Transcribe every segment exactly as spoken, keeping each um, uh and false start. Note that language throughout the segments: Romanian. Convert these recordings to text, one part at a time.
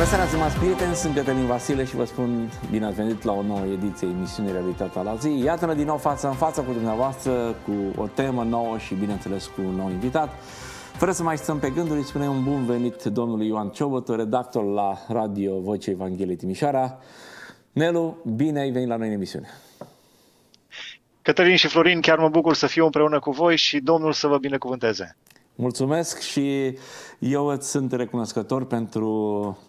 Bună seara, stimați prieteni, sunt Cătălin Vasile și vă spun bine ați venit la o nouă ediție emisiunii Realitatea la zi. Iată-ne din nou față în față cu dumneavoastră, cu o temă nouă și, bineînțeles, cu un nou invitat. Fără să mai stăm pe gânduri, îi spunem un bun venit domnului Ioan Ciobotă, redactor la Radio Vocea Evangheliei Timișoara. Nelu, bine ai venit la noi în emisiune. Cătălin și Florin, chiar mă bucur să fiu împreună cu voi și Domnul să vă binecuvânteze. Mulțumesc și eu îți sunt recunoscător pentru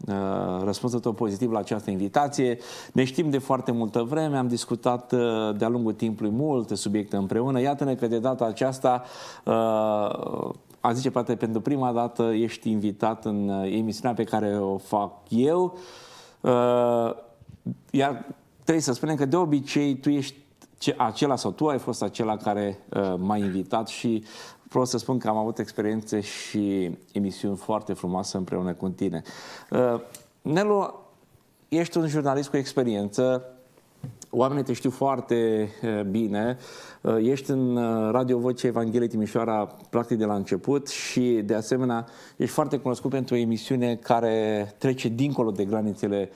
uh, răspunsul tău pozitiv la această invitație. Ne știm de foarte multă vreme, am discutat uh, de-a lungul timpului multe subiecte împreună. Iată-ne că de data aceasta, uh, a zice poate pentru prima dată, ești invitat în emisiunea pe care o fac eu. Uh, iar trebuie să spunem că de obicei tu ești acela sau tu ai fost acela care uh, m-a invitat și vreau să spun că am avut experiențe și emisiuni foarte frumoase împreună cu tine. Nelu, ești un jurnalist cu experiență, oamenii te știu foarte bine, ești în Radio Vocea Evangheliei Timișoara practic de la început și de asemenea ești foarte cunoscut pentru o emisiune care trece dincolo de granițele,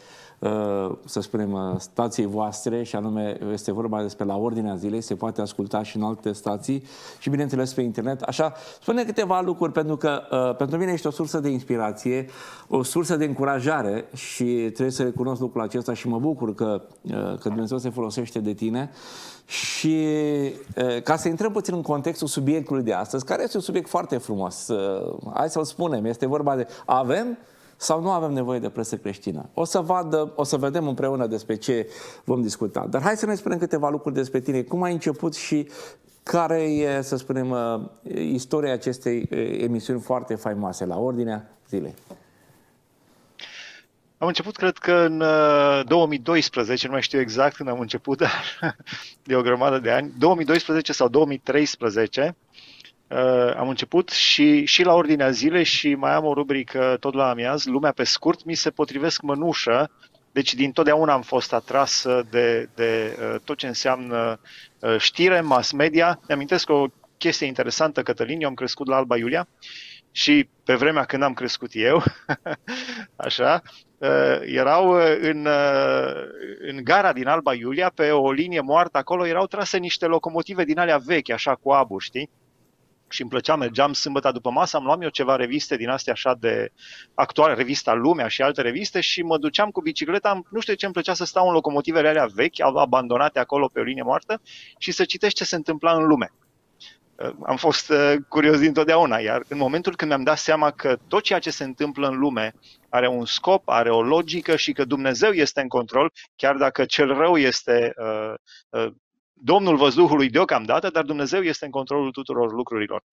să spunem, stației voastre, și anume este vorba despre La Ordinea Zilei, se poate asculta și în alte stații și bineînțeles pe internet. Așa, spune câteva lucruri, pentru că uh, pentru mine ești o sursă de inspirație, o sursă de încurajare și trebuie să recunosc lucrul acesta și mă bucur că, uh, că Dumnezeu se folosește de tine. Și uh, ca să intrăm puțin în contextul subiectului de astăzi, care este un subiect foarte frumos, uh, hai să-l spunem, este vorba de avem sau nu avem nevoie de presă creștină. O să vadă, o să vedem împreună despre ce vom discuta. Dar hai să ne spunem câteva lucruri despre tine. Cum ai început și care e, să spunem, istoria acestei emisiuni foarte faimoase, La Ordinea Zilei? Am început, cred că în două mii doisprezece, nu mai știu exact când am început, dar de o grămadă de ani, două mii doisprezece sau două mii treisprezece, Uh, am început și, și La Ordinea Zilei și mai am o rubrică tot la amiaz, Lumea pe scurt, mi se potrivesc mănușă, deci din totdeauna am fost atras de, de uh, tot ce înseamnă uh, știre, mass media. Îmi amintesc o chestie interesantă, Cătălin, eu am crescut la Alba Iulia și pe vremea când am crescut eu, așa, uh, erau în, uh, în gara din Alba Iulia, pe o linie moartă acolo, erau trase niște locomotive din alea vechi, așa cu abur, știi? Și îmi plăcea, mergeam sâmbătă după masă, am luat eu ceva reviste din astea așa de actuale, revista Lumea și alte reviste, și mă duceam cu bicicleta, nu știu de ce îmi plăcea să stau în locomotivele alea vechi, abandonate acolo pe o linie moartă, și să citești ce se întâmpla în lume. Am fost curios dintotdeauna, iar în momentul când mi-am dat seama că tot ceea ce se întâmplă în lume are un scop, are o logică și că Dumnezeu este în control, chiar dacă cel rău este uh, uh, Domnul văzduhului deocamdată, dar Dumnezeu este în controlul tuturor lucrurilor.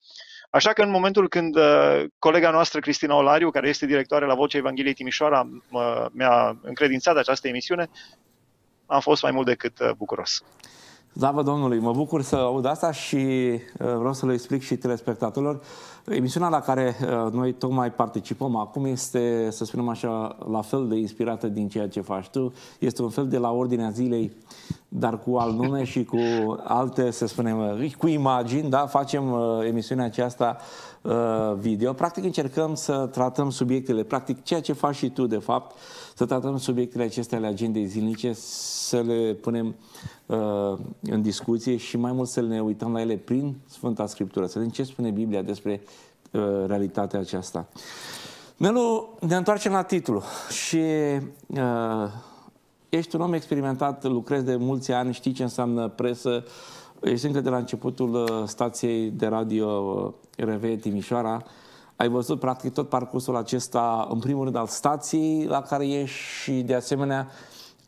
Așa că în momentul când uh, colega noastră, Cristina Olariu, care este directoare la Vocea Evangheliei Timișoara, uh, mi-a încredințat această emisiune, am fost mai mult decât uh, bucuros. Slavă Domnului, mă bucur să aud asta și uh, vreau să le explic și telespectatorilor. Emisiunea la care uh, noi tocmai participăm acum este, să spunem așa, la fel de inspirată din ceea ce faci tu. Este un fel de La Ordinea Zilei, dar cu alt nume și cu alte, să spunem, cu imagini, da? Facem uh, emisiunea aceasta uh, video. Practic încercăm să tratăm subiectele, practic ceea ce faci și tu, de fapt, să tratăm subiectele acestea ale agendei zilnice, să le punem uh, în discuție și mai mult să ne uităm la ele prin Sfânta Scriptură, să vedem ce spune Biblia despre uh, realitatea aceasta. Nelu, ne întoarcem la titlu și... Uh, Ești un om experimentat, lucrezi de mulți ani, știi ce înseamnă presă. Ești încă de la începutul stației de radio R V Timișoara. Ai văzut practic tot parcursul acesta, în primul rând al stației la care ești și de asemenea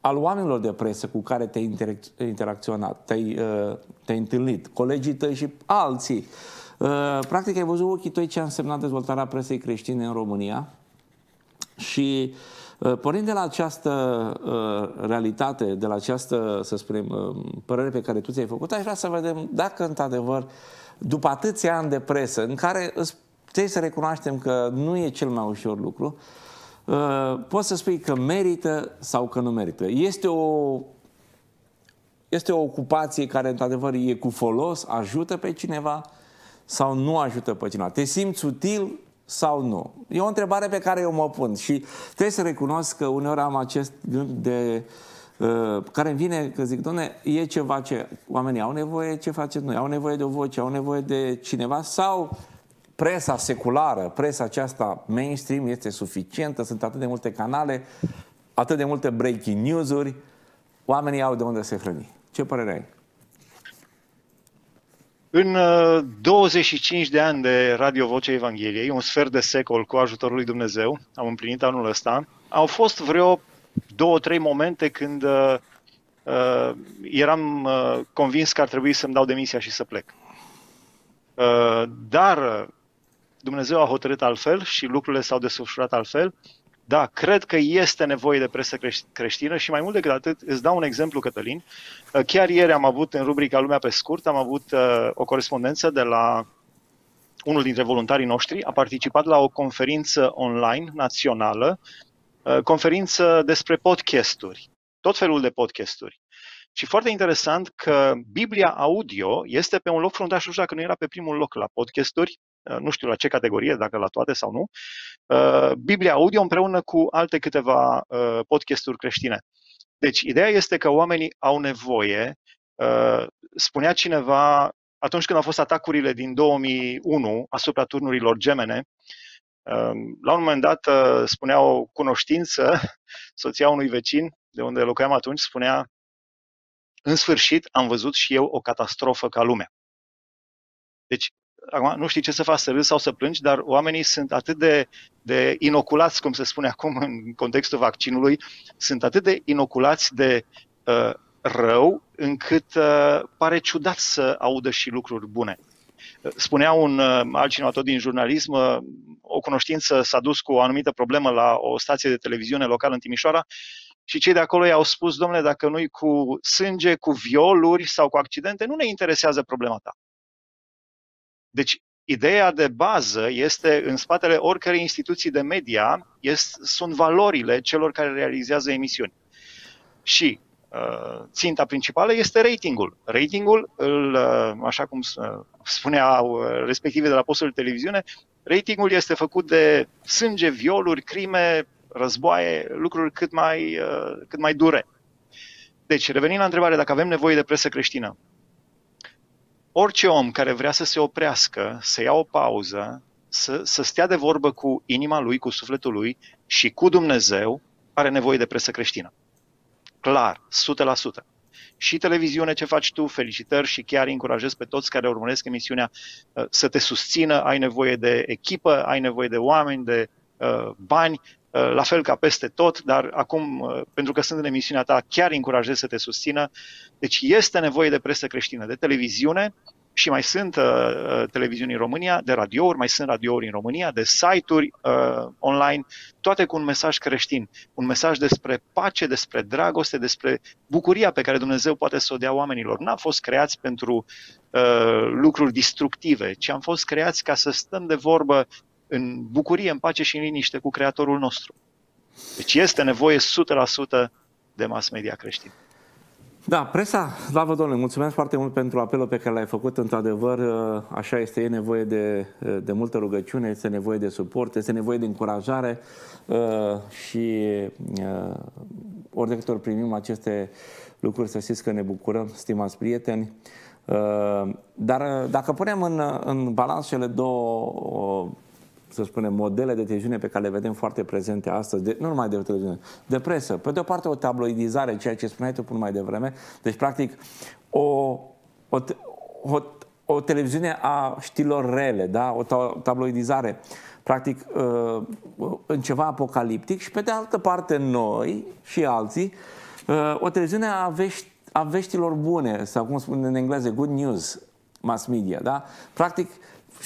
al oamenilor de presă cu care te-ai interacționat, te-ai te-ai întâlnit, colegii tăi și alții. Practic ai văzut ochii tăi ce a însemnat dezvoltarea presei creștine în România și... Pornind de la această uh, realitate, de la această, să spunem, uh, părere pe care tu ți-ai făcut, aș vrea să vedem dacă, într-adevăr, după atâția ani de presă, în care trebuie să recunoaștem că nu e cel mai ușor lucru, uh, poți să spui că merită sau că nu merită. Este o, este o ocupație care, într-adevăr, e cu folos, ajută pe cineva sau nu ajută pe cineva. Te simți util sau nu? E o întrebare pe care eu mă pun și trebuie să recunosc că uneori am acest gând de... care îmi vine că zic, doamne, e ceva ce oamenii au nevoie, ce faceți noi? Au nevoie de o voce, au nevoie de cineva sau presa seculară, presa aceasta mainstream este suficientă, sunt atât de multe canale, atât de multe breaking news-uri, oamenii au de unde se hrăni. Ce părere ai? În douăzeci și cinci de ani de Radio Vocea Evangheliei, un sfert de secol cu ajutorul lui Dumnezeu, am împlinit anul ăsta, au fost vreo două, trei momente când uh, uh, eram uh, convins că ar trebui să-mi dau demisia și să plec. Uh, dar Dumnezeu a hotărât altfel și lucrurile s-au desfășurat altfel. Da, cred că este nevoie de presă creștină și mai mult decât atât, îți dau un exemplu, Cătălin. Uh, chiar ieri am avut în rubrica Lumea pe scurt, am avut uh, o corespondență de la unul dintre voluntarii noștri, a participat la o conferință online națională, conferință despre podcasturi, tot felul de podcasturi. Și foarte interesant că Biblia audio este pe un loc fruntaș, nu știu dacă nu era pe primul loc la podcasturi, nu știu la ce categorie, dacă la toate sau nu, Biblia audio împreună cu alte câteva podcasturi creștine. Deci ideea este că oamenii au nevoie, spunea cineva atunci când au fost atacurile din două mii unu asupra turnurilor gemene, la un moment dat spunea o cunoștință, soția unui vecin de unde locuiam atunci, spunea: în sfârșit am văzut și eu o catastrofă ca lumea. Deci, acum nu știi ce să faci, să râzi sau să plângi, dar oamenii sunt atât de, de inoculați, cum se spune acum în contextul vaccinului, sunt atât de inoculați de uh, rău, încât uh, pare ciudat să audă și lucruri bune. Spunea un altcineva tot din jurnalism, o cunoștință s-a dus cu o anumită problemă la o stație de televiziune locală în Timișoara și cei de acolo i-au spus: domnule, dacă nu-i cu sânge, cu violuri sau cu accidente, nu ne interesează problema ta. Deci ideea de bază este, în spatele oricărei instituții de media, este, sunt valorile celor care realizează emisiuni. Și ținta principală este ratingul. Ratingul, îl, așa cum spuneau respectivii de la postul de televiziune, ratingul este făcut de sânge, violuri, crime, războaie, lucruri cât mai, cât mai dure. Deci, revenind la întrebare, dacă avem nevoie de presă creștină, orice om care vrea să se oprească, să ia o pauză, să, să stea de vorbă cu inima lui, cu sufletul lui și cu Dumnezeu, are nevoie de presă creștină. Clar, o sută la sută. Și televiziune, ce faci tu, felicitări și chiar încurajez pe toți care urmăresc emisiunea să te susțină, ai nevoie de echipă, ai nevoie de oameni, de uh, bani, uh, la fel ca peste tot, dar acum, uh, pentru că sunt în emisiunea ta, chiar încurajez să te susțină. Deci este nevoie de presă creștină, de televiziune și mai sunt uh, televiziuni în România, de radiouri, mai sunt radiouri în România, de site-uri uh, online, toate cu un mesaj creștin, un mesaj despre pace, despre dragoste, despre bucuria pe care Dumnezeu poate să o dea oamenilor. N-am fost creați pentru uh, lucruri destructive, ci am fost creați ca să stăm de vorbă în bucurie, în pace și în liniște cu Creatorul nostru. Deci este nevoie o sută la sută de mass media creștin. Da, presa, slavă Domnului, mulțumesc foarte mult pentru apelul pe care l-ai făcut, într-adevăr, așa este, e nevoie de, de multă rugăciune, este nevoie de suport, este nevoie de încurajare și ori de câte ori primim aceste lucruri, să știți că ne bucurăm, stimați prieteni, dar dacă punem în, în balans cele două, să spunem, modele de televiziune pe care le vedem foarte prezente astăzi, de, nu numai de televiziune, de presă. Pe de o parte o tabloidizare, ceea ce spuneai tu până mai devreme, deci practic o, o, o, o televiziune a știrilor rele, da? O tabloidizare, practic în ceva apocaliptic și pe de altă parte noi și alții, o televiziune a, vești, a veștilor bune, sau cum spune în engleză, good news, mass media, da? Practic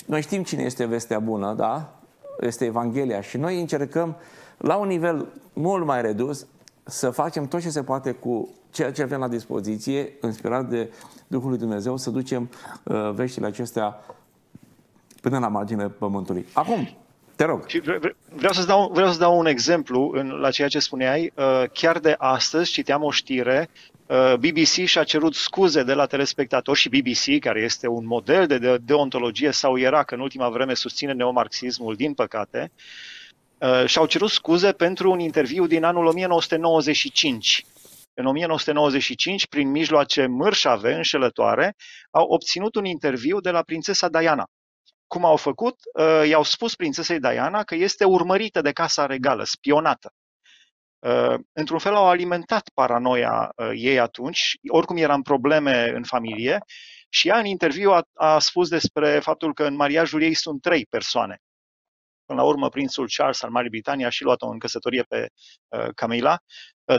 noi știm cine este vestea bună, da? Este Evanghelia și noi încercăm la un nivel mult mai redus să facem tot ce se poate cu ceea ce avem la dispoziție, inspirat de Duhul lui Dumnezeu, să ducem uh, veștile acestea până la marginea pământului. Acum, te rog. Și vre, vreau să-ți dau, vreau să-ți dau un exemplu în, la ceea ce spuneai. Uh, chiar de astăzi citeam o știre B B C și-a cerut scuze de la telespectatori și B B C, care este un model de deontologie sau ierarhie, în ultima vreme susține neomarxismul, din păcate, și-au cerut scuze pentru un interviu din anul o mie nouă sute nouăzeci și cinci. În o mie nouă sute nouăzeci și cinci, prin mijloace mărșave, înșelătoare, au obținut un interviu de la prințesa Diana. Cum au făcut? I-au spus prințesei Diana că este urmărită de Casa Regală, spionată. Într-un fel au alimentat paranoia ei atunci, oricum eram probleme în familie, și ea în interviu a, a spus despre faptul că în mariajul ei sunt trei persoane. Până la urmă, prințul Charles al Marii Britanii a și luat-o în căsătorie pe uh, Camilla,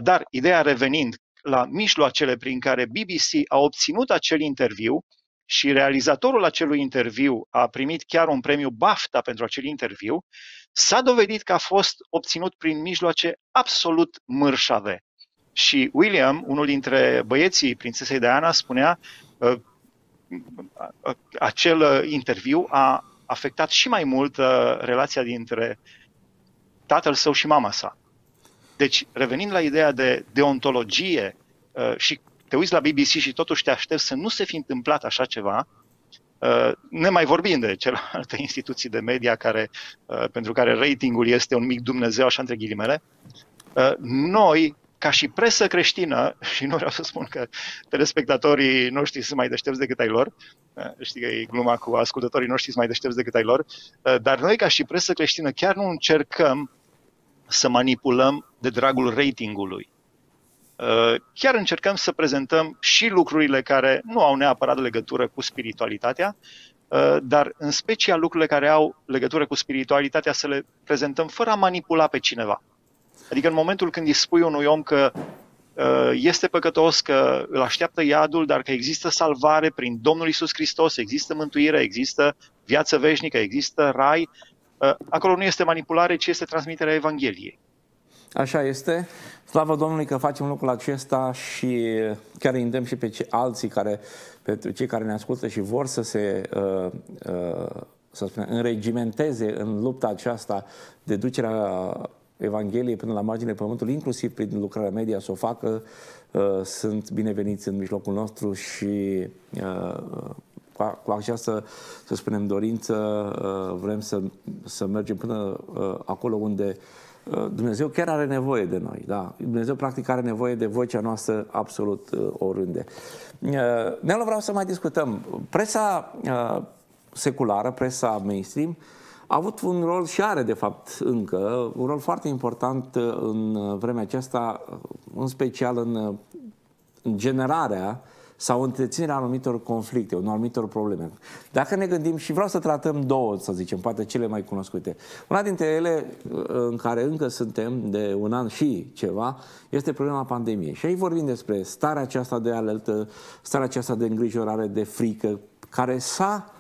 dar ideea revenind la mijloacele prin care B B C a obținut acel interviu și realizatorul acelui interviu a primit chiar un premiu BAFTA pentru acel interviu, s-a dovedit că a fost obținut prin mijloace absolut mărșave. Și William, unul dintre băieții prințesei Diana, spunea că acel interviu a afectat și mai mult relația dintre tatăl său și mama sa. Deci, revenind la ideea de deontologie și te uiți la B B C și totuși te aștepți să nu se fi întâmplat așa ceva, ne mai vorbim de celelalte instituții de media care, pentru care ratingul este un mic Dumnezeu, așa între ghilimele. Noi, ca și presă creștină, și nu vreau să spun că telespectatorii noștri sunt mai deștepți decât ai lor, știi că e gluma cu ascultătorii noștri sunt mai deștepți decât ai lor, dar noi, ca și presă creștină, chiar nu încercăm să manipulăm de dragul ratingului. Chiar încercăm să prezentăm și lucrurile care nu au neapărat legătură cu spiritualitatea, dar în special lucrurile care au legătură cu spiritualitatea să le prezentăm fără a manipula pe cineva. Adică în momentul când îi spui unui om că este păcătos, că îl așteaptă iadul, dar că există salvare prin Domnul Iisus Hristos, există mântuire, există viață veșnică, există rai, acolo nu este manipulare, ci este transmiterea Evangheliei. Așa este. Slavă Domnului că facem lucrul acesta și chiar îi îndemn și pe cei alții care, pe cei care ne ascultă și vor să se uh, uh, să spunem, înregimenteze în lupta aceasta de ducerea Evangheliei până la marginile pământului, inclusiv prin lucrarea media, să o facă. Uh, sunt bineveniți în mijlocul nostru și uh, cu această, să spunem, dorință uh, vrem să, să mergem până uh, acolo unde Dumnezeu chiar are nevoie de noi, da? Dumnezeu practic are nevoie de vocea noastră absolut oriunde. Nelu, vreau să mai discutăm. Presa seculară, presa mainstream, a avut un rol și are de fapt încă un rol foarte important în vremea aceasta, în special în, în generarea sau întreținerea anumitor conflicte, anumitor probleme. Dacă ne gândim, și vreau să tratăm două, să zicem, poate cele mai cunoscute. Una dintre ele, în care încă suntem de un an și ceva, este problema pandemiei. Și aici vorbim despre starea aceasta de alertă, starea aceasta de îngrijorare, de frică, care s-a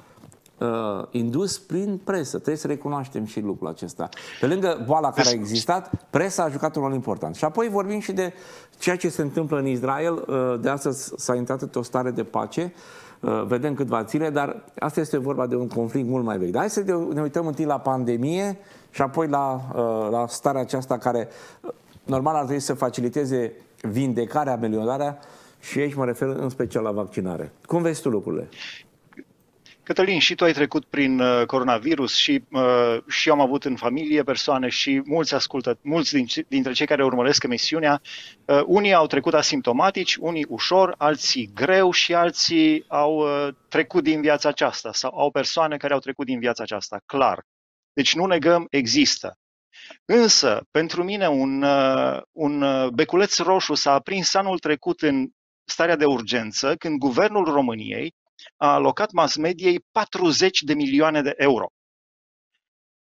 uh, indus prin presă. Trebuie să recunoaștem și lucrul acesta. Pe lângă boala care a existat, presa a jucat un rol important. Și apoi vorbim și de ceea ce se întâmplă în Israel. De astăzi s-a intrat o stare de pace, vedem cât va ține, dar asta este vorba de un conflict mult mai vechi. Dar hai să ne uităm întâi la pandemie și apoi la, la starea aceasta care normal ar trebui să faciliteze vindecarea, ameliorarea, și aici mă refer în special la vaccinare. Cum vezi tu lucrurile? Cătălin, și tu ai trecut prin coronavirus și, uh, și eu am avut în familie persoane și mulți ascultă, mulți din, dintre cei care urmăresc emisiunea, uh, unii au trecut asimptomatici, unii ușor, alții greu și alții au uh, trecut din viața aceasta sau au persoane care au trecut din viața aceasta, clar. Deci nu negăm, există. Însă, pentru mine, un, uh, un beculeț roșu s-a aprins anul trecut în starea de urgență, când Guvernul României a alocat mass-mediei patruzeci de milioane de euro.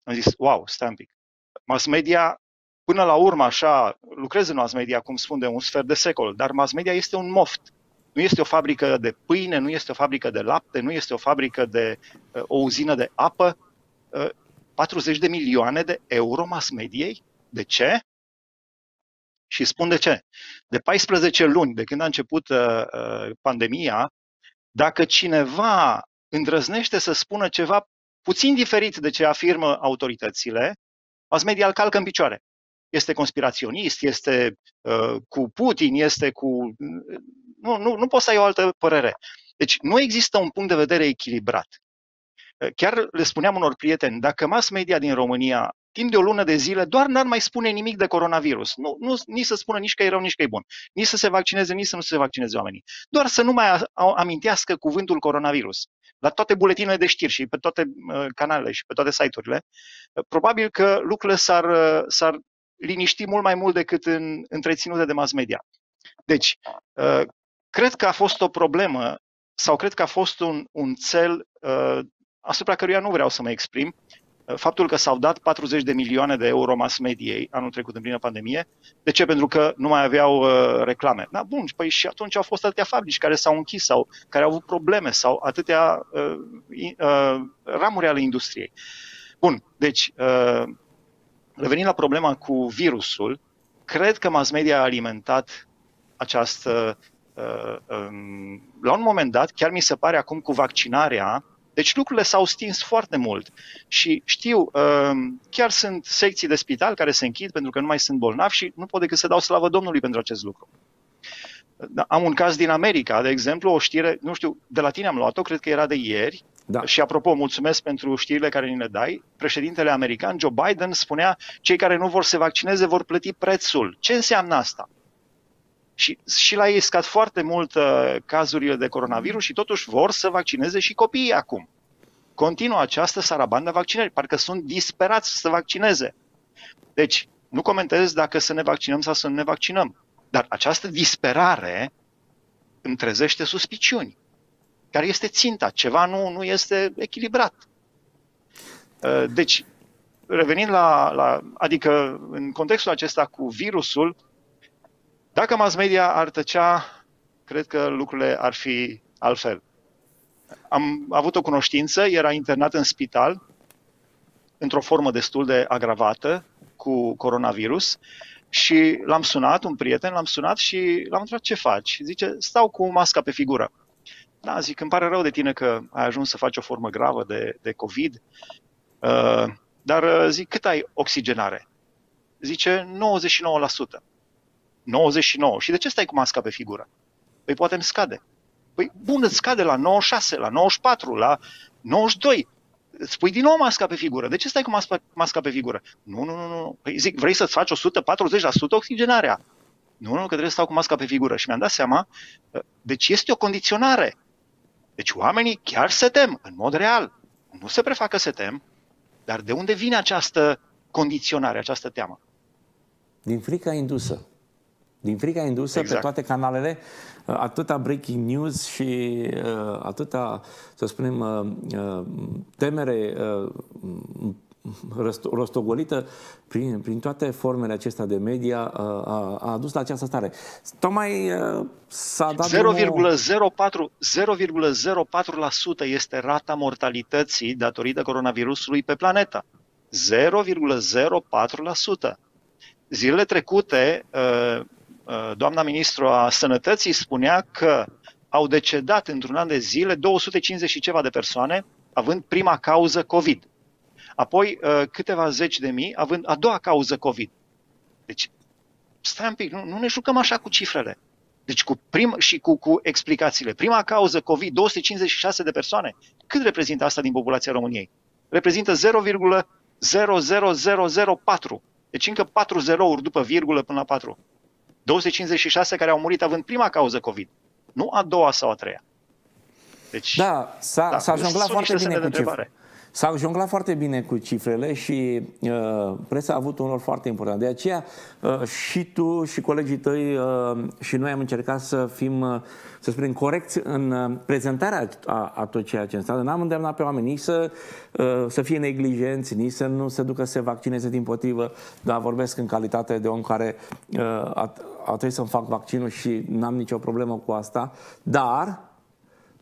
Am zis, wow, stai un pic. Mass-media, până la urmă, așa, lucrez în mass-media, cum spun, de un sfert de secol, dar mass-media este un moft. Nu este o fabrică de pâine, nu este o fabrică de lapte, nu este o fabrică de o uzină de apă. patruzeci de milioane de euro mass-mediei? De ce? Și spun de ce. De paisprezece luni, de când a început uh, pandemia, dacă cineva îndrăznește să spună ceva puțin diferit de ce afirmă autoritățile, mass media îl calcă în picioare. este conspiraționist, este uh, cu Putin, este cu... Nu, nu, nu pot să ai o altă părere. Deci nu există un punct de vedere echilibrat. Chiar le spuneam unor prieteni, dacă mass media din România, timp de o lună de zile, doar n-ar mai spune nimic de coronavirus. Nu, nu, nici să spună nici că e rău, nici că e bun. Nici să se vaccineze, nici să nu se vaccineze oamenii. Doar să nu mai amintească cuvântul coronavirus. La toate buletinele de știri și pe toate canalele și pe toate site-urile, probabil că lucrurile s-ar, s-ar liniști mult mai mult decât în întreținute de mass media. Deci, cred că a fost o problemă sau cred că a fost un, un țel asupra căruia nu vreau să mă exprim. Faptul că s-au dat patruzeci de milioane de euro mass mediei anul trecut în plină pandemie. De ce? Pentru că nu mai aveau uh, reclame. Da, bun, păi și atunci au fost atâtea fabrici care s-au închis sau care au avut probleme sau atâtea uh, uh, ramuri ale industriei. Bun, deci uh, revenind la problema cu virusul, cred că mass media a alimentat această... Uh, um, la un moment dat, chiar mi se pare acum cu vaccinarea, deci lucrurile s-au stins foarte mult și știu, chiar sunt secții de spital care se închid pentru că nu mai sunt bolnavi și nu pot decât să dau slavă Domnului pentru acest lucru. Am un caz din America, de exemplu, o știre, nu știu, de la tine am luat-o, cred că era de ieri. Da. Și apropo, mulțumesc pentru știrile care ni le dai. Președintele american, Joe Biden, spunea cei care nu vor se vaccineze vor plăti prețul. Ce înseamnă asta? Și, și la ei scad foarte mult uh, cazurile de coronavirus și totuși vor să vaccineze și copiii acum. Continuă această sarabandă vaccinării, parcă sunt disperați să vaccineze. Deci, nu comentez dacă să ne vaccinăm sau să nu ne vaccinăm, dar această disperare îmi trezește suspiciuni, care este ținta, ceva nu, nu este echilibrat. Uh, deci, revenind la, la... adică în contextul acesta cu virusul, dacă mass media ar tăcea, cred că lucrurile ar fi altfel. Am avut o cunoștință, era internat în spital, într-o formă destul de agravată, cu coronavirus, și l-am sunat, un prieten, l-am sunat și l-am întrebat ce faci. Zice, stau cu masca pe figură. Da, zic, îmi pare rău de tine că ai ajuns să faci o formă gravă de, de COVID, uh, dar zic, cât ai oxigenare? Zice, nouăzeci și nouă la sută. nouăzeci și nouă. Și de ce stai cu masca pe figură? Păi poate îmi scade. Păi bun, îți scade la nouăzeci și șase, la nouăzeci și patru, la nouăzeci și doi. Îți pui din nou masca pe figură. De ce stai cu masca, masca pe figură? Nu, nu, nu, nu. Păi zic, vrei să-ți faci o sută patruzeci la sută oxigenarea? Nu, nu, că trebuie să stau cu masca pe figură. Și mi-am dat seama, deci este o condiționare. Deci oamenii chiar se tem, în mod real. Nu se prefacă se tem, dar de unde vine această condiționare, această teamă? Din frica indusă. Din frica indusă, exact. Pe toate canalele, atâta breaking news și uh, atâta, să spunem, uh, temere uh, răst- rostogolită prin, prin toate formele acestea de media uh, a, a adus la această stare. Tocmai uh, s-a dat... zero virgulă zero patru la sută este rata mortalității datorită coronavirusului pe planetă. zero virgulă zero patru la sută. Zilele trecute... Uh, doamna ministru a Sănătății spunea că au decedat într-un an de zile două sute cincizeci și ceva de persoane, având prima cauză COVID. Apoi câteva zeci de mii, având a doua cauză COVID. Deci, stai un pic, nu, nu ne jucăm așa cu cifrele. Deci cu prim, și cu, cu explicațiile. Prima cauză COVID, două sute cincizeci și șase de persoane. Cât reprezintă asta din populația României? Reprezintă zero virgulă zero zero zero zero patru. Deci încă patru zerouri după virgulă până la patru. două sute cincizeci și șase care au murit având prima cauză COVID, nu a doua sau a treia. Deci, da, s-a, da, s-a jonglat foarte bine cu cifrele. S-au jonglat foarte bine cu cifrele și uh, presa a avut un rol foarte important. De aceea uh, și tu și colegii tăi uh, și noi am încercat să fim, uh, să spunem, corecți în uh, prezentarea a, a tot ceea ce înseamnă. N-am îndemnat pe oameni nici să, uh, să fie neglijenți, nici să nu se ducă să se vaccineze dimpotrivă, dar vorbesc în calitate de om care uh, a, a trebuit să-mi fac vaccinul și n-am nicio problemă cu asta, dar,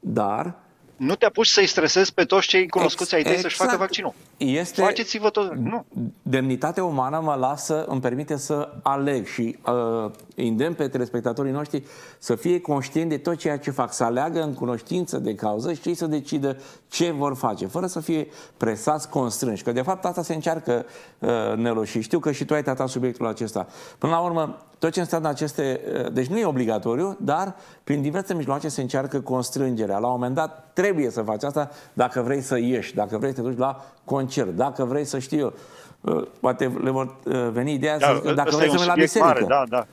dar... Nu te apuci să-i stresezi pe toți cei cunoscuți ai tăi exact. Să-și facă vaccinul. Este... Faceți-vă tot. Nu. Demnitatea umană mă lasă, îmi permite să aleg și uh, îndemn pe telespectatorii noștri să fie conștienti de tot ceea ce fac, să aleagă în cunoștință de cauză și ei să decidă ce vor face, fără să fie presați, constrânși. Că de fapt asta se încearcă, uh, Nelu, și știu că și tu ai tratat subiectul acesta. Până la urmă, tot ce înseamnă aceste... Uh, deci nu e obligatoriu, dar prin diverse mijloace se încearcă constrângerea. La un moment dat trebuie să faci asta dacă vrei să ieși, dacă vrei să te duci la concert, dacă vrei să știu eu, poate le vor veni ideea da, să zic, dacă vrei să mergi la biserică. Mare, da, da.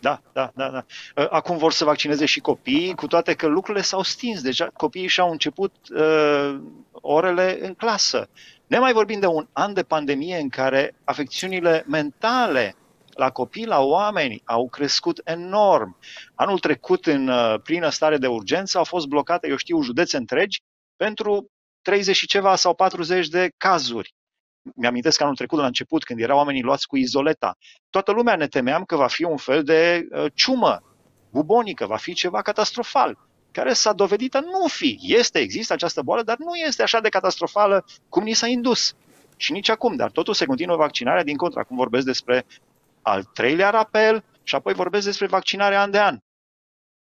Da, da, da, da. Acum vor să vaccineze și copiii, cu toate că lucrurile s-au stins. Deja copiii și-au început uh, orele în clasă. Ne mai vorbim de un an de pandemie în care afecțiunile mentale la copii, la oameni, au crescut enorm. Anul trecut, în uh, plină stare de urgență, au fost blocate, eu știu, județe întregi pentru treizeci și ceva sau patruzeci de cazuri. Mi-amintesc anul trecut, la început, când erau oamenii luați cu izoleta. Toată lumea ne temeam că va fi un fel de uh, ciumă bubonică, va fi ceva catastrofal, care s-a dovedit a nu fi. Este, există această boală, dar nu este așa de catastrofală cum ni s-a indus. Și nici acum, dar totul se continuă vaccinarea, din contra. Acum vorbesc despre al treilea rapel și apoi vorbesc despre vaccinare an de an.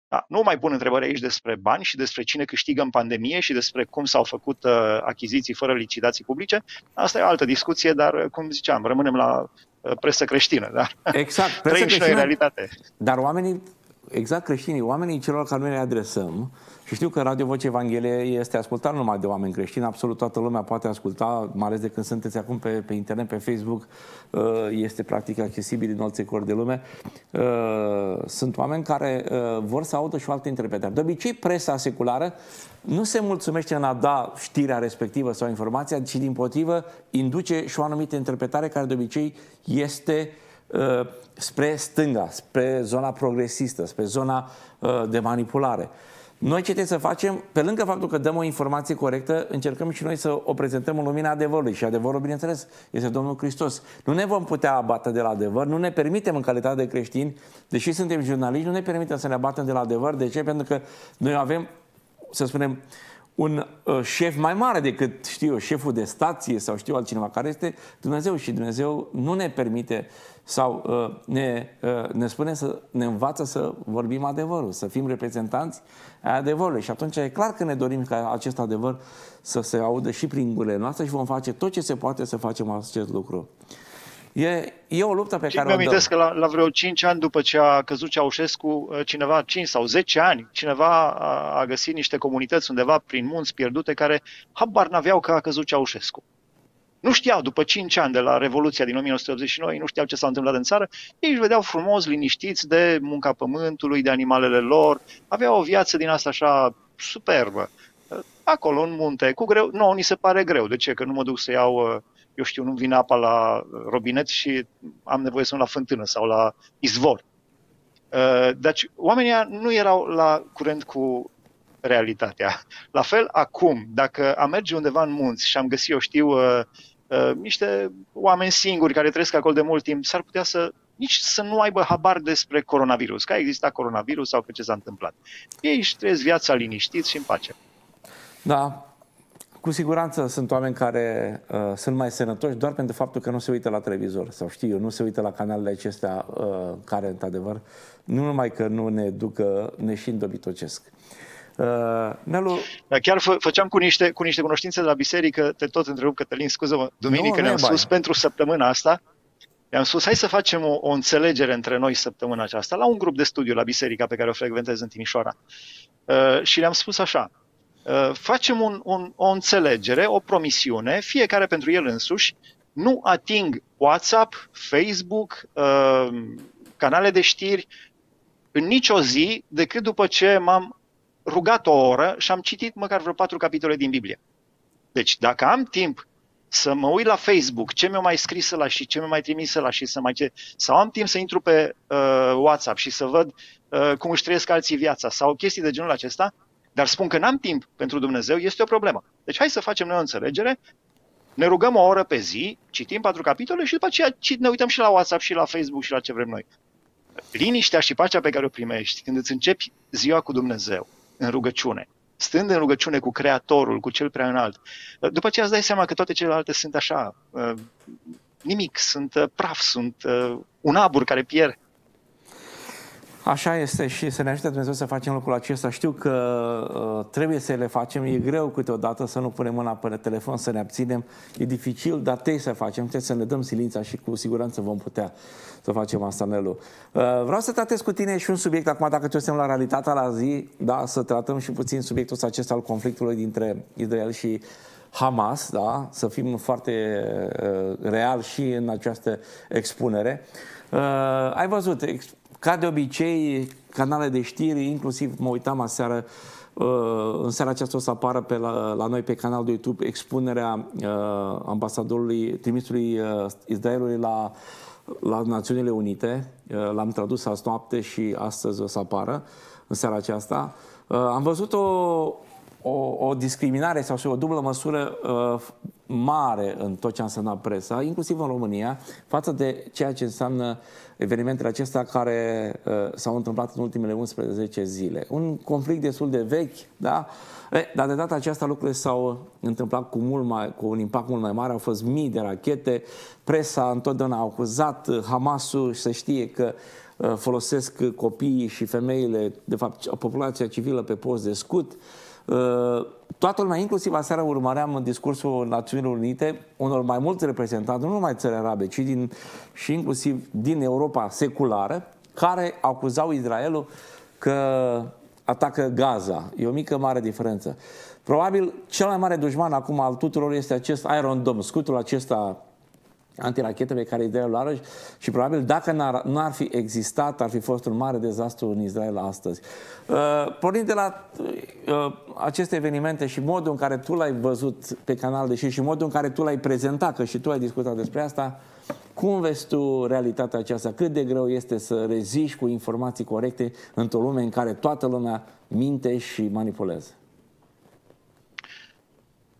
Da, nu mai pun întrebări aici despre bani și despre cine câștigă în pandemie și despre cum s-au făcut uh, achiziții fără licitații publice. Asta e o altă discuție, dar, cum ziceam, rămânem la uh, presă creștină. Da? Exact, presă creștină, și noi realitate. Dar oamenii, exact creștinii, oamenii celor care noi le adresăm, și știu că Radio Vocea Evangheliei este ascultat numai de oameni creștini, absolut toată lumea poate asculta, mai ales de când sunteți acum pe, pe internet, pe Facebook, este practic accesibil în orice cor de lume. Sunt oameni care vor să audă și o altă interpretare. De obicei, presa seculară nu se mulțumește în a da știrea respectivă sau informația, ci dimpotrivă induce și o anumită interpretare care de obicei este spre stânga, spre zona progresistă, spre zona de manipulare. Noi ce trebuie să facem, pe lângă faptul că dăm o informație corectă, încercăm și noi să o prezentăm în lumina adevărului. Și adevărul, bineînțeles, este Domnul Hristos. Nu ne vom putea abate de la adevăr, nu ne permitem în calitate de creștini, deși suntem jurnaliști, nu ne permitem să ne abatem de la adevăr. De ce? Pentru că noi avem, să spunem, un șef mai mare decât, știu eu, șeful de stație sau știu altcineva, care este Dumnezeu. Și Dumnezeu nu ne permite sau uh, ne, uh, ne spune, să ne învață să vorbim adevărul, să fim reprezentanți ai adevărului. Și atunci e clar că ne dorim ca acest adevăr să se audă și prin gurile noastre și vom face tot ce se poate să facem acest lucru. E, e o luptă pe și care mi-am o amintesc că la, la vreo cinci ani după ce a căzut Ceaușescu, cineva, cinci sau zece ani, cineva a, a găsit niște comunități undeva prin munți pierdute care habar n-aveau că a căzut Ceaușescu. Nu știau, după cinci ani de la Revoluția din o mie nouă sute optzeci și nouă, nu știau ce s-a întâmplat în țară, ei își vedeau frumos, liniștiți de munca pământului, de animalele lor, aveau o viață din asta așa superbă. Acolo, în munte, cu greu, nouă ni se pare greu. De ce? Că nu mă duc să iau... eu știu, nu-mi vine apa la robinet și am nevoie să mă la fântână sau la izvor. Deci oamenii nu erau la curent cu realitatea. La fel acum, dacă am merge undeva în munți și am găsit, eu știu, niște oameni singuri care trăiesc acolo de mult timp, s-ar putea să nici să nu aibă habar despre coronavirus, că a existat coronavirus sau că ce s-a întâmplat. Ei își trăiesc viața liniștit și în pace. Da. Cu siguranță sunt oameni care uh, sunt mai sănătoși doar pentru faptul că nu se uită la televizor sau știu eu, nu se uită la canalele acestea uh, care, într-adevăr, nu numai că nu ne ducă, ne și îndobitocesc. Uh, Nelu... Dar chiar fă, făceam cu niște, cu niște cunoștințe de la biserică, te tot întrerup, Cătălin, scuză-mă, duminică ne-am spus pentru săptămâna asta, i-am spus, hai să facem o, o înțelegere între noi săptămâna aceasta, la un grup de studiu la biserica pe care o frecventez în Timișoara. Uh, și le-am spus așa, facem un, un, o înțelegere, o promisiune, fiecare pentru el însuși, nu ating WhatsApp, Facebook, canale de știri în nicio zi decât după ce m-am rugat o oră și am citit măcar vreo patru capitole din Biblie. Deci dacă am timp să mă uit la Facebook, ce mi-a mai scris ăla și ce mi-a mai trimis ăla și să mai... sau am timp să intru pe uh, WhatsApp și să văd uh, cum își trăiesc alții viața sau chestii de genul acesta, dar spun că n-am timp pentru Dumnezeu, este o problemă. Deci hai să facem noi o înțelegere, ne rugăm o oră pe zi, citim patru capitole și după aceea ne uităm și la WhatsApp și la Facebook și la ce vrem noi. Liniștea și pacea pe care o primești când îți începi ziua cu Dumnezeu, în rugăciune, stând în rugăciune cu Creatorul, cu Cel prea înalt. După aceea îți dai seama că toate celelalte sunt așa, nimic, sunt praf, sunt un abur care pierd. Așa este și să ne ajute Dumnezeu să facem lucrul acesta. Știu că uh, trebuie să le facem, e greu câteodată să nu punem mâna pe telefon, să ne abținem, e dificil, dar trebuie să facem, trebuie să ne dăm silința și cu siguranță vom putea să facem asta, Nelu. Uh, vreau să tratez cu tine și un subiect, acum dacă te uităm la Realitatea la zi, da, să tratăm și puțin subiectul acesta al conflictului dintre Israel și Hamas, da, să fim foarte uh, reali și în această expunere. Uh, ai văzut, ca de obicei, canale de știri, inclusiv mă uitam aseară, în seara aceasta o să apară pe la, la noi pe canal de YouTube expunerea ambasadorului, trimisului Israelului la, la Națiunile Unite. L-am tradus azi noapte și astăzi o să apară, în seara aceasta. Am văzut o, o, o discriminare sau o dublă măsură mare în tot ce a însemnat presa, inclusiv în România, față de ceea ce înseamnă evenimentele acestea care uh, s-au întâmplat în ultimele unsprezece zile. Un conflict destul de vechi, da? E, dar de data aceasta lucrurile s-au întâmplat cu, mult mai, cu un impact mult mai mare, au fost mii de rachete, presa întotdeauna a acuzat Hamasul și se știe că uh, folosesc copiii și femeile, de fapt populația civilă pe post de scut. Uh, Toată lumea, inclusiv aseară, urmăream în discursul Națiunilor Unite unor mai mulți reprezentanți, nu numai țări arabe, ci din, și inclusiv din Europa seculară, care acuzau Israelul că atacă Gaza. E o mică, mare diferență. Probabil cel mai mare dușman acum al tuturor este acest Iron Dome, scutul acesta antirachete pe care Israelul are și probabil dacă n-ar fi existat ar fi fost un mare dezastru în Israel astăzi. Uh, pornind de la uh, aceste evenimente și modul în care tu l-ai văzut pe canal de știri și modul în care tu l-ai prezentat, că și tu ai discutat despre asta, cum vezi tu realitatea aceasta? Cât de greu este să reziști cu informații corecte într-o lume în care toată lumea minte și manipulează?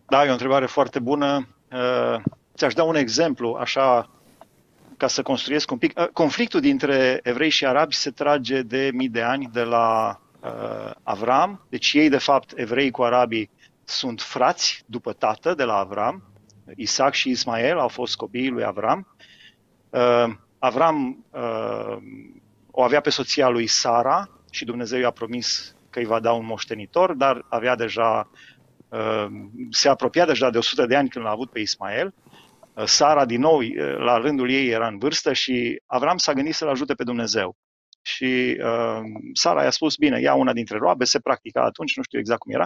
Da, e o întrebare foarte bună. Uh... Ți-aș da un exemplu, așa, ca să construiesc un pic. Conflictul dintre evrei și arabi se trage de mii de ani de la uh, Avram. Deci ei, de fapt, evrei cu arabii sunt frați după tată de la Avram. Isaac și Ismael au fost copiii lui Avram. Uh, Avram uh, o avea pe soția lui Sara și Dumnezeu i-a promis că îi va da un moștenitor, dar avea deja, uh, se apropia deja de o sută de ani când l-a avut pe Ismael. Sara, din nou, la rândul ei era în vârstă și Avram s-a gândit să-l ajute pe Dumnezeu. Și uh, Sara i-a spus, bine, ia una dintre roabe, se practica atunci, nu știu exact cum era,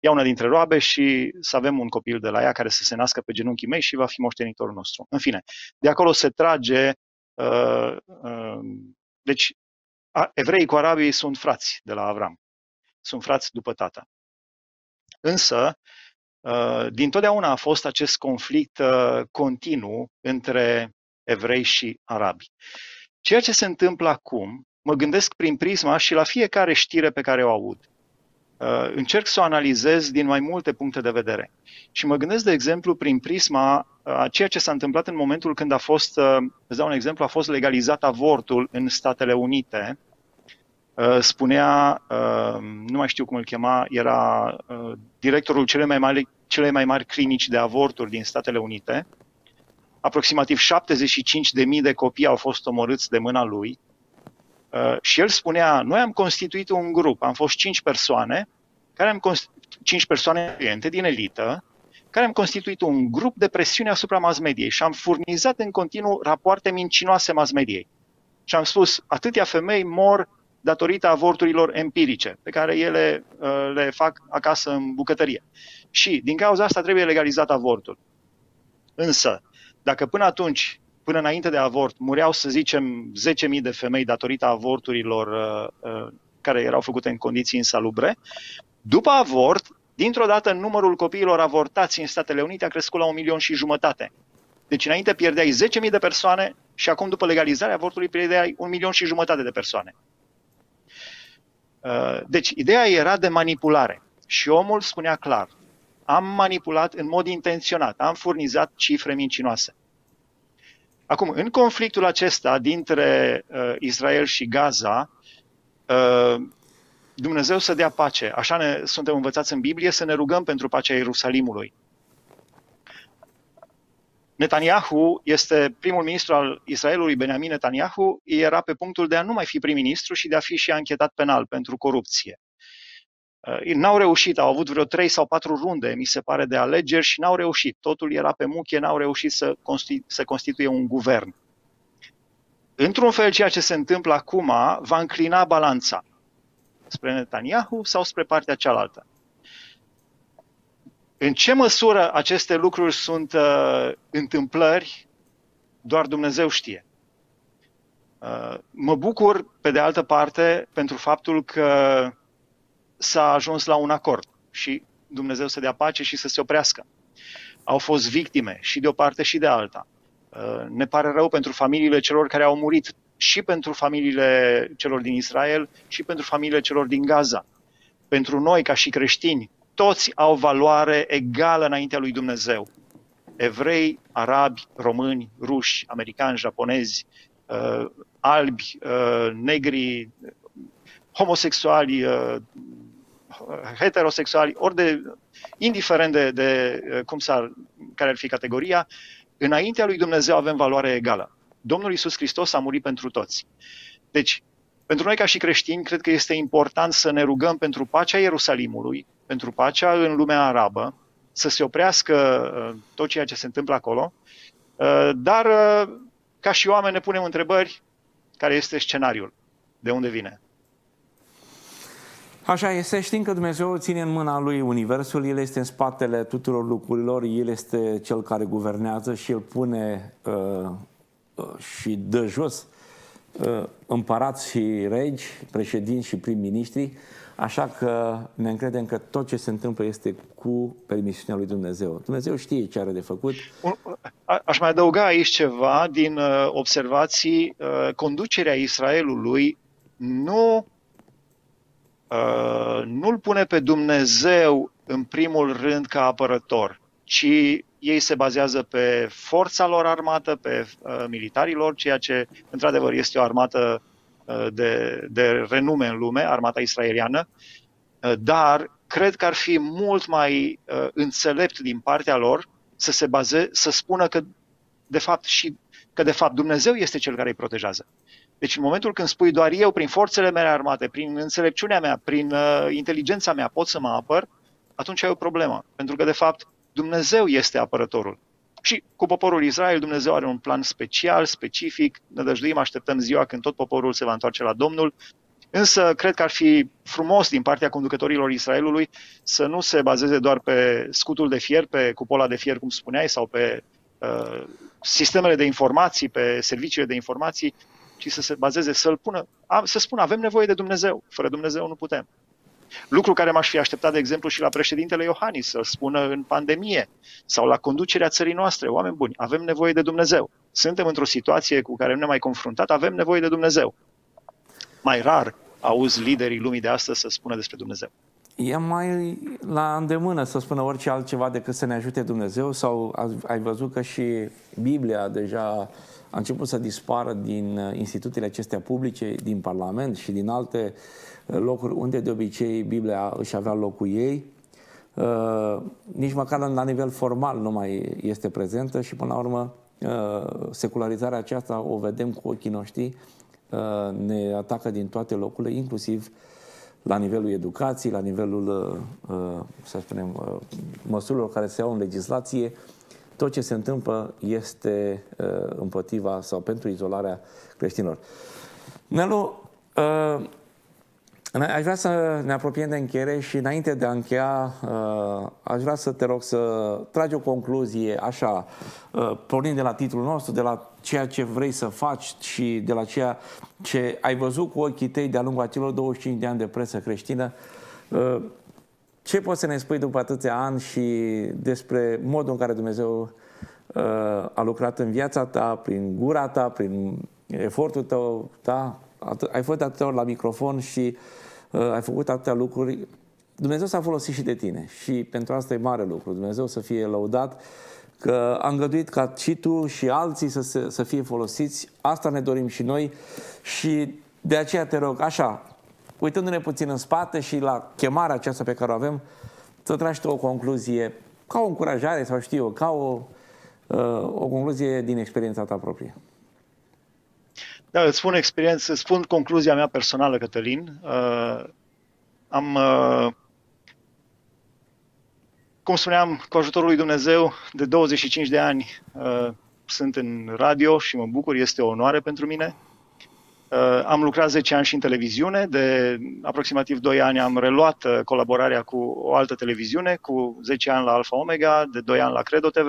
ia una dintre roabe și să avem un copil de la ea care să se nască pe genunchii mei și va fi moștenitorul nostru. În fine, de acolo se trage, uh, uh, deci a, evreii cu arabii sunt frați de la Avram, sunt frați după tată. Însă, din totdeauna a fost acest conflict continuu între evrei și arabi. Ceea ce se întâmplă acum, mă gândesc prin prisma și la fiecare știre pe care o aud. Încerc să o analizez din mai multe puncte de vedere. Și mă gândesc, de exemplu, prin prisma a ceea ce s-a întâmplat în momentul când a fost, îți dau un exemplu, a fost legalizat avortul în Statele Unite. Spunea, nu mai știu cum îl chema, era directorul celei mai mari, celei mai mari clinici de avorturi din Statele Unite. Aproximativ șaptezeci și cinci de mii de copii au fost omorâți de mâna lui. Și el spunea, noi am constituit un grup, am fost cinci persoane, care am cinci persoane influente din elită, care am constituit un grup de presiune asupra mass-mediei și am furnizat în continuu rapoarte mincinoase mass-mediei. Și am spus, atâtea femei mor datorită avorturilor empirice, pe care ele uh, le fac acasă în bucătărie. Și din cauza asta trebuie legalizat avortul. Însă, dacă până atunci, până înainte de avort, mureau, să zicem, zece mii de femei datorită avorturilor uh, uh, care erau făcute în condiții insalubre, după avort, dintr-o dată, numărul copiilor avortați în Statele Unite a crescut la un milion și jumătate. Deci înainte pierdeai zece mii de persoane și acum, după legalizarea avortului, pierdeai un milion și jumătate de persoane. Deci, ideea era de manipulare și omul spunea clar, am manipulat în mod intenționat, am furnizat cifre mincinoase. Acum, în conflictul acesta dintre uh, Israel și Gaza, uh, Dumnezeu să dea pace. Așa ne suntem învățați în Biblie să ne rugăm pentru pacea Ierusalimului. Netanyahu este primul ministru al Israelului, Benjamin Netanyahu, era pe punctul de a nu mai fi prim-ministru și de a fi și anchetat penal pentru corupție. N-au reușit, au avut vreo trei sau patru runde, mi se pare, de alegeri și n-au reușit. Totul era pe muchie, n-au reușit să, constitu- să constituie un guvern. Într-un fel, ceea ce se întâmplă acum va înclina balanța spre Netanyahu sau spre partea cealaltă. În ce măsură aceste lucruri sunt uh, întâmplări, doar Dumnezeu știe. Uh, mă bucur, pe de altă parte, pentru faptul că s-a ajuns la un acord și Dumnezeu să dea pace și să se oprească. Au fost victime și de o parte și de alta. Uh, ne pare rău pentru familiile celor care au murit, și pentru familiile celor din Israel, și pentru familiile celor din Gaza. Pentru noi, ca și creștini, toți au valoare egală înaintea lui Dumnezeu. Evrei, arabi, români, ruși, americani, japonezi, uh, albi, uh, negri, homosexuali, uh, heterosexuali, ori de, indiferent de, de cum s-ar, care ar fi categoria, înaintea lui Dumnezeu avem valoare egală. Domnul Iisus Hristos a murit pentru toți. Deci, pentru noi ca și creștini, cred că este important să ne rugăm pentru pacea Ierusalimului, pentru pacea în lumea arabă, să se oprească tot ceea ce se întâmplă acolo, dar ca și oameni ne punem întrebări care este scenariul, de unde vine. Așa este, știm că Dumnezeu ține în mâna Lui universul, El este în spatele tuturor lucrurilor, El este Cel care guvernează și El pune uh, uh, și dă jos uh, împărați și regi, președinți și prim-ministri. Așa că ne încredem că tot ce se întâmplă este cu permisiunea lui Dumnezeu. Dumnezeu știe ce are de făcut. Aș mai adăuga aici ceva din observații. Conducerea Israelului nu, nu-l pune pe Dumnezeu în primul rând ca apărător, ci ei se bazează pe forța lor armată, pe militarii lor, ceea ce într-adevăr este o armată De, de renume în lume, armata israeliană, dar cred că ar fi mult mai înțelept din partea lor să se bazeze, să spună că de fapt și că de fapt Dumnezeu este cel care îi protejează. Deci în momentul când spui doar eu prin forțele mele armate, prin înțelepciunea mea, prin inteligența mea pot să mă apăr, atunci ai o problemă, pentru că de fapt Dumnezeu este apărătorul. Și cu poporul Israel Dumnezeu are un plan special, specific, ne dăjduim, așteptăm ziua când tot poporul se va întoarce la Domnul, însă cred că ar fi frumos din partea conducătorilor Israelului să nu se bazeze doar pe scutul de fier, pe cupola de fier, cum spuneai, sau pe uh, sistemele de informații, pe serviciile de informații, ci să se bazeze, să-l pună, a, să spună avem nevoie de Dumnezeu, fără Dumnezeu nu putem. Lucru care m-aș fi așteptat, de exemplu, și la președintele Iohannis, să-l spună în pandemie sau la conducerea țării noastre. Oameni buni, avem nevoie de Dumnezeu. Suntem într-o situație cu care nu ne-am mai confruntat, avem nevoie de Dumnezeu. Mai rar auzi liderii lumii de astăzi să spună despre Dumnezeu. E mai la îndemână să spună orice altceva decât să ne ajute Dumnezeu, sau ai văzut că și Biblia deja a început să dispară din instituțiile acestea publice, din Parlament și din alte locuri unde de obicei Biblia își avea locul ei. Uh, nici măcar la nivel formal nu mai este prezentă și până la urmă uh, secularizarea aceasta o vedem cu ochii noștri, uh, ne atacă din toate locurile, inclusiv la nivelul educației, la nivelul uh, să spunem, uh, măsurilor care se iau în legislație. Tot ce se întâmplă este uh, împotriva sau pentru izolarea creștinilor. Nelu, uh, aș vrea să ne apropiem de încheiere și înainte de a încheia, aș vrea să te rog să tragi o concluzie, așa, pornind de la titlul nostru, de la ceea ce vrei să faci și de la ceea ce ai văzut cu ochii tăi de-a lungul acelor douăzeci și cinci de ani de presă creștină. Ce poți să ne spui după atâția ani și despre modul în care Dumnezeu a lucrat în viața ta, prin gura ta, prin efortul tău, da? Ai fost atâtea ori la microfon și uh, ai făcut atâtea lucruri. Dumnezeu s-a folosit și de tine și pentru asta e mare lucru. Dumnezeu să fie lăudat că a îngăduit ca și tu și alții să, se, să fie folosiți. Asta ne dorim și noi și de aceea te rog, așa, uitându-ne puțin în spate și la chemarea aceasta pe care o avem, să tragi o concluzie, ca o încurajare sau știu eu, ca o, o concluzie din experiența ta proprie. Da, îți spun experiență, îți spun concluzia mea personală, Cătălin. Uh, am, uh, cum spuneam, cu ajutorul lui Dumnezeu, de douăzeci și cinci de ani uh, sunt în radio și mă bucur, este o onoare pentru mine. Uh, am lucrat zece ani și în televiziune, de aproximativ doi ani am reluat uh, colaborarea cu o altă televiziune, cu zece ani la Alfa Omega, de doi ani la Credo T V.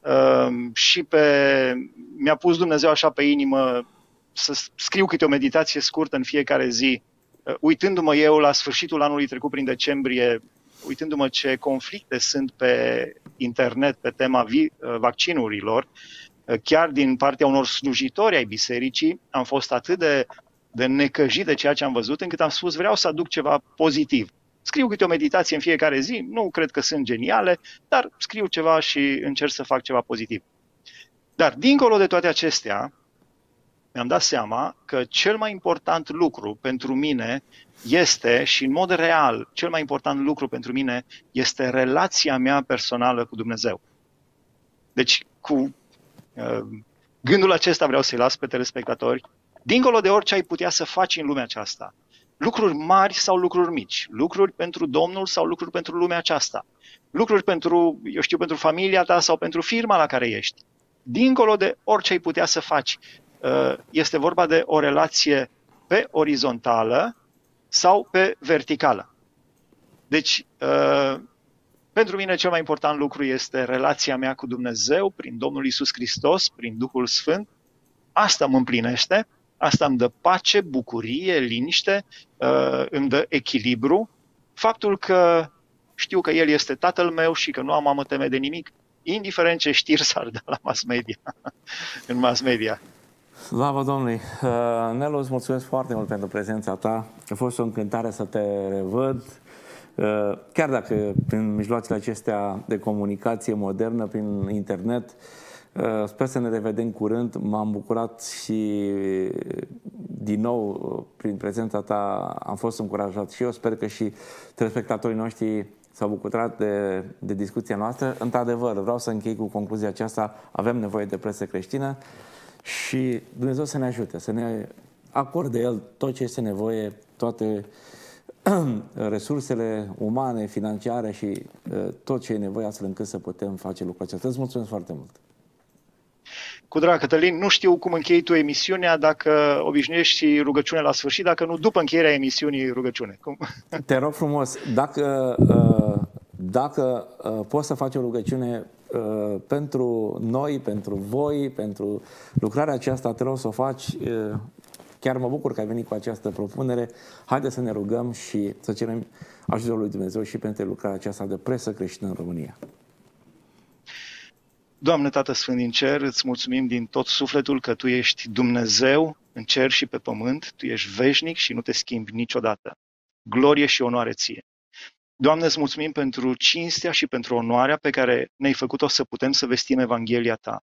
Uh, și pe, mi-a pus Dumnezeu așa pe inimă să scriu câte o meditație scurtă în fiecare zi, uh, uitându-mă eu la sfârșitul anului trecut prin decembrie, uitându-mă ce conflicte sunt pe internet pe tema vi- uh, vaccinurilor, uh, chiar din partea unor slujitori ai bisericii, am fost atât de, de necăjit de ceea ce am văzut, încât am spus vreau să aduc ceva pozitiv. Scriu câte o meditație în fiecare zi, nu cred că sunt geniale, dar scriu ceva și încerc să fac ceva pozitiv. Dar dincolo de toate acestea, mi-am dat seama că cel mai important lucru pentru mine este, și în mod real, cel mai important lucru pentru mine este relația mea personală cu Dumnezeu. Deci, cu uh, gândul acesta vreau să-i las pe telespectatori, dincolo de orice ai putea să faci în lumea aceasta, lucruri mari sau lucruri mici, lucruri pentru Domnul sau lucruri pentru lumea aceasta, lucruri pentru, eu știu, pentru familia ta sau pentru firma la care ești. Dincolo de orice ai putea să faci, este vorba de o relație pe orizontală sau pe verticală. Deci, pentru mine cel mai important lucru este relația mea cu Dumnezeu prin Domnul Iisus Hristos, prin Duhul Sfânt. Asta mă împlinește. Asta îmi dă pace, bucurie, liniște, îmi dă echilibru. Faptul că știu că El este Tatăl meu și că nu am mă teme de nimic, indiferent ce știri s-ar da la mass media, în mass media. Slavă Domnului! Nelu, îți mulțumesc foarte mult pentru prezența ta. A fost o încântare să te revăd. Chiar dacă prin mijloacele acestea de comunicație modernă, prin internet, sper să ne revedem curând. M-am bucurat și din nou prin prezența ta am fost încurajat și eu. Sper că și telespectatorii noștri s-au bucurat de, de discuția noastră. Într-adevăr, vreau să închei cu concluzia aceasta. Avem nevoie de presă creștină și Dumnezeu să ne ajute, să ne acorde El tot ce este nevoie, toate resursele umane, financiare și tot ce e nevoie astfel încât să putem face lucrul acesta. Îți mulțumesc foarte mult! Cu drag, Cătălin, nu știu cum închei tu emisiunea, dacă obișnuiești și rugăciune la sfârșit, dacă nu, după încheierea emisiunii rugăciune. Cum? Te rog frumos, dacă, dacă poți să faci o rugăciune pentru noi, pentru voi, pentru lucrarea aceasta, te rog să o faci. Chiar mă bucur că ai venit cu această propunere. Haideți să ne rugăm și să cerem ajutorul lui Dumnezeu și pentru lucrarea aceasta de presă creștină în România. Doamne Tată Sfânt din Cer, îți mulțumim din tot sufletul că Tu ești Dumnezeu în cer și pe pământ, Tu ești veșnic și nu te schimbi niciodată. Glorie și onoare Ție! Doamne, îți mulțumim pentru cinstea și pentru onoarea pe care ne-ai făcut-o să putem să vestim Evanghelia Ta.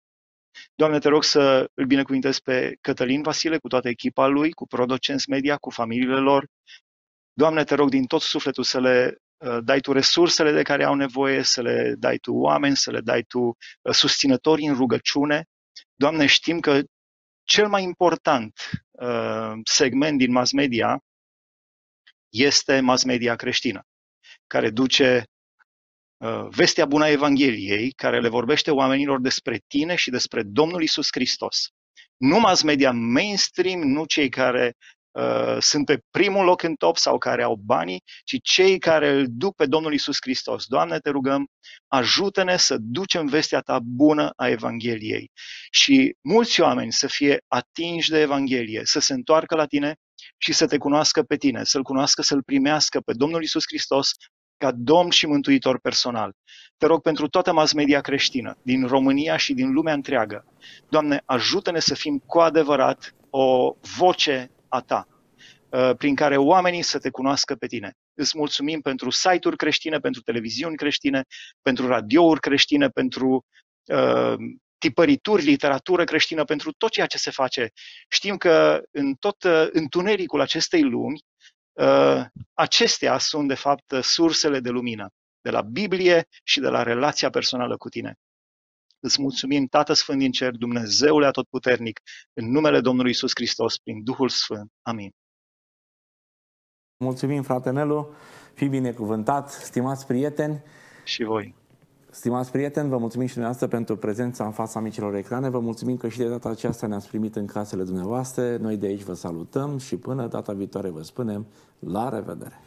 Doamne, te rog să îl binecuvintezi pe Cătălin Vasile, cu toată echipa lui, cu Producenți Media, cu familiile lor. Doamne, te rog din tot sufletul să le dai Tu resursele de care au nevoie, să le dai Tu oameni, să le dai Tu susținători în rugăciune. Doamne, știm că cel mai important uh, segment din mass media este mass media creștină, care duce uh, vestea bună a Evangheliei, care le vorbește oamenilor despre Tine și despre Domnul Iisus Hristos. Nu mass media mainstream, nu cei care sunt pe primul loc în top sau care au banii, ci cei care îl duc pe Domnul Iisus Hristos. Doamne, te rugăm, ajută-ne să ducem vestea Ta bună a Evangheliei și mulți oameni să fie atinși de Evanghelie, să se întoarcă la Tine și să Te cunoască pe Tine, să-L cunoască, să-L primească pe Domnul Iisus Hristos ca Domn și Mântuitor personal. Te rog pentru toată mass media creștină, din România și din lumea întreagă. Doamne, ajută-ne să fim cu adevărat o voce a Ta, prin care oamenii să Te cunoască pe Tine. Îți mulțumim pentru site-uri creștine, pentru televiziuni creștine, pentru radiouri creștine, pentru uh, tipărituri, literatură creștină, pentru tot ceea ce se face. Știm că în tot uh, întunericul acestei lumi acestea sunt, de fapt, sursele de lumină, de la Biblie și de la relația personală cu tine. Îți mulțumim, Tată Sfânt din Cer, Dumnezeule Atotputernic, în numele Domnului Iisus Hristos, prin Duhul Sfânt. Amin. Mulțumim, frate Nelu, fii binecuvântat, stimați prieteni. Și voi. Stimați prieteni, vă mulțumim și dumneavoastră pentru prezența în fața micilor ecrane. Vă mulțumim că și de data aceasta ne-ați primit în casele dumneavoastră. Noi de aici vă salutăm și până data viitoare vă spunem la revedere!